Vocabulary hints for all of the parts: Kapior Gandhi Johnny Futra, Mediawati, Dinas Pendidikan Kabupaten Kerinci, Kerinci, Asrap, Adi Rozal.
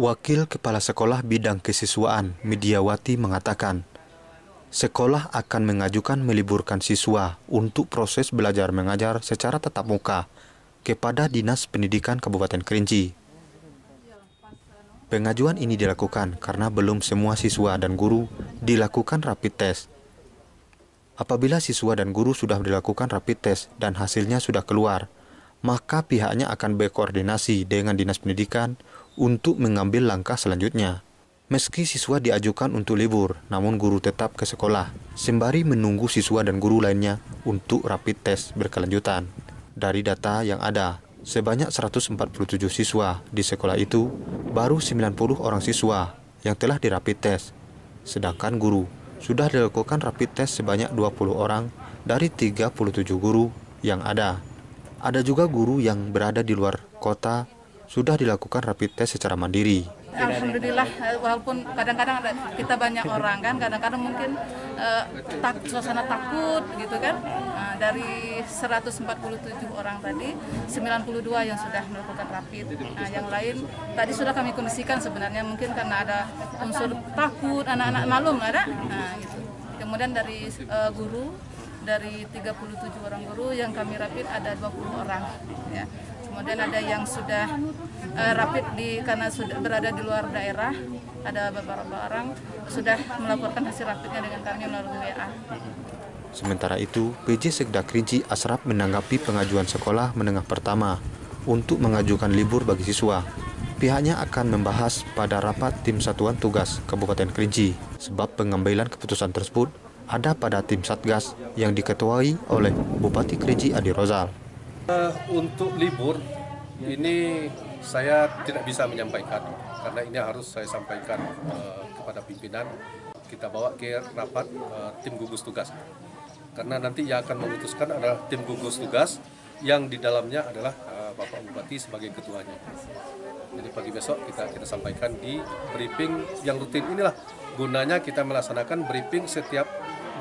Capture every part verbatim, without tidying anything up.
Wakil Kepala Sekolah Bidang Kesiswaan, Mediawati, mengatakan, sekolah akan mengajukan meliburkan siswa untuk proses belajar mengajar secara tatap muka kepada Dinas Pendidikan Kabupaten Kerinci. Pengajuan ini dilakukan karena belum semua siswa dan guru dilakukan rapid test. Apabila siswa dan guru sudah dilakukan rapid test dan hasilnya sudah keluar, maka pihaknya akan berkoordinasi dengan Dinas Pendidikan untuk mengambil langkah selanjutnya. Meski siswa diajukan untuk libur, namun guru tetap ke sekolah, sembari menunggu siswa dan guru lainnya untuk rapid test berkelanjutan. Dari data yang ada, sebanyak seratus empat puluh tujuh siswa di sekolah itu, baru sembilan puluh orang siswa yang telah dirapid test. Sedangkan guru sudah dilakukan rapid test sebanyak dua puluh orang dari tiga puluh tujuh guru yang ada. Ada juga guru yang berada di luar kota, sudah dilakukan rapid test secara mandiri. Alhamdulillah, walaupun kadang-kadang kita banyak orang kan, kadang-kadang mungkin eh, tak, suasana takut gitu kan. Nah, dari seratus empat puluh tujuh orang tadi, sembilan puluh dua yang sudah melakukan rapid. Nah, yang lain tadi sudah kami kondisikan sebenarnya, mungkin karena ada unsur takut, anak-anak malum ada. Nah, gitu. Kemudian dari eh, guru, dari tiga puluh tujuh orang guru yang kami rapid ada dua puluh orang. Ya. Kemudian ada yang sudah uh, rapid di karena sudah berada di luar daerah, ada beberapa orang sudah melaporkan hasil rapidnya dengan kami melalui W A. Sementara itu, P J Sekda Kerinci Asrap menanggapi pengajuan sekolah menengah pertama untuk mengajukan libur bagi siswa. Pihaknya akan membahas pada rapat tim satuan tugas Kabupaten Kerinci, sebab pengambilan keputusan tersebut ada pada tim Satgas yang diketuai oleh Bupati Kerinci Adi Rozal. Untuk libur ini saya tidak bisa menyampaikan karena ini harus saya sampaikan uh, kepada pimpinan, kita bawa ke rapat uh, tim gugus tugas, karena nanti yang akan memutuskan adalah tim gugus tugas yang di dalamnya adalah uh, Bapak Bupati sebagai ketuanya. Jadi pagi besok kita kita sampaikan di briefing yang rutin. Inilah gunanya kita melaksanakan briefing setiap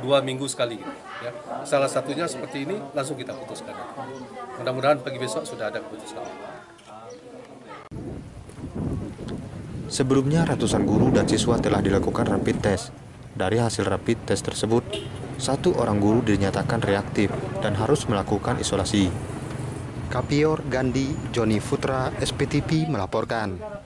dua minggu sekali, ya. Salah satunya seperti ini langsung kita putuskan. Mudah-mudahan pagi besok sudah ada keputusan. Sebelumnya ratusan guru dan siswa telah dilakukan rapid test. Dari hasil rapid test tersebut, satu orang guru dinyatakan reaktif dan harus melakukan isolasi. Kapior Gandhi Johnny Futra S P T P melaporkan.